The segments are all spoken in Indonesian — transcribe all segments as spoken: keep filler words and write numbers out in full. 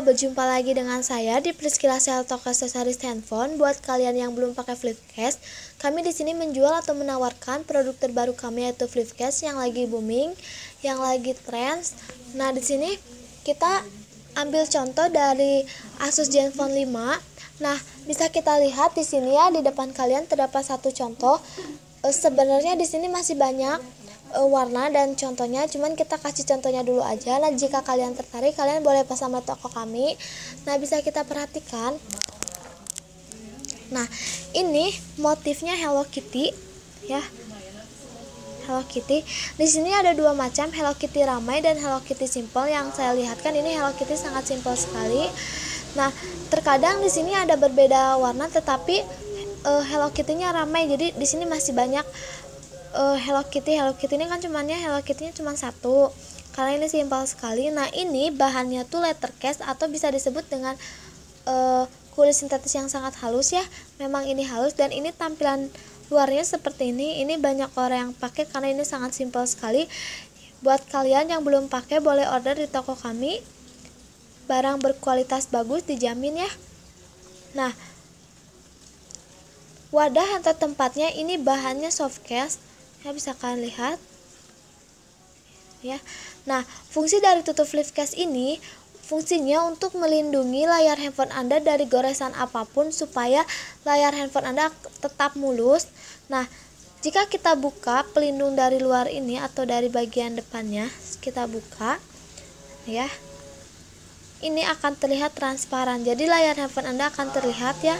halo, berjumpa lagi dengan saya di Priskila Cell Toko Aksesori Handphone. Buat kalian yang belum pakai flip case, kami di sini menjual atau menawarkan produk terbaru kami, yaitu flip case yang lagi booming, yang lagi trends. Nah, di sini kita ambil contoh dari Asus Zenfone lima. Nah, bisa kita lihat di sini ya, di depan kalian terdapat satu contoh. E, sebenarnya di sini masih banyak warna dan contohnya, cuman kita kasih contohnya dulu aja. Nah, jika kalian tertarik, kalian boleh pesan ke toko kami. Nah, bisa kita perhatikan. Nah, ini motifnya Hello Kitty ya. Hello Kitty. Di sini ada dua macam, Hello Kitty ramai dan Hello Kitty simple. Yang saya lihatkan ini Hello Kitty sangat simple sekali. Nah, terkadang di sini ada berbeda warna, tetapi uh, Hello Kitty-nya ramai. Jadi di sini masih banyak Uh, Hello Kitty, Hello Kitty ini kan cumannya Hello Kitty-nya cuma satu. Karena ini simpel sekali. Nah, ini bahannya tuh letter case atau bisa disebut dengan uh, kulit sintetis yang sangat halus ya. Memang ini halus dan ini tampilan luarnya seperti ini. Ini banyak orang yang pakai karena ini sangat simpel sekali. Buat kalian yang belum pakai, boleh order di toko kami. Barang berkualitas bagus, dijamin ya. Nah, wadah atau tempatnya ini bahannya soft case. Ya, bisa kalian lihat ya. Nah, fungsi dari tutup flip case ini, fungsinya untuk melindungi layar handphone Anda dari goresan apapun supaya layar handphone Anda tetap mulus. Nah, jika kita buka pelindung dari luar ini atau dari bagian depannya, kita buka ya, ini akan terlihat transparan, jadi layar handphone Anda akan terlihat ya.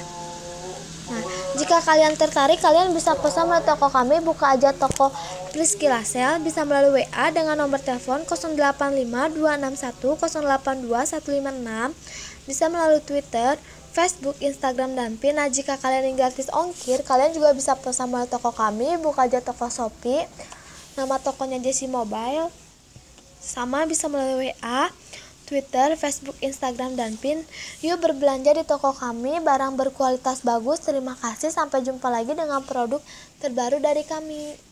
Nah, jika kalian tertarik, kalian bisa pesan melalui toko kami. Buka aja toko Priskila Cell, bisa melalui W A dengan nomor telepon nol delapan lima dua enam satu nol delapan dua satu lima enam, bisa melalui Twitter, Facebook, Instagram, dan Pin. Nah, jika kalian ingin gratis ongkir, kalian juga bisa pesan melalui toko kami. Buka aja toko Shopee, nama tokonya Jessie Mobile, sama bisa melalui W A, Twitter, Facebook, Instagram, dan Pin. Yuk berbelanja di toko kami, barang berkualitas bagus. Terima kasih, sampai jumpa lagi dengan produk terbaru dari kami.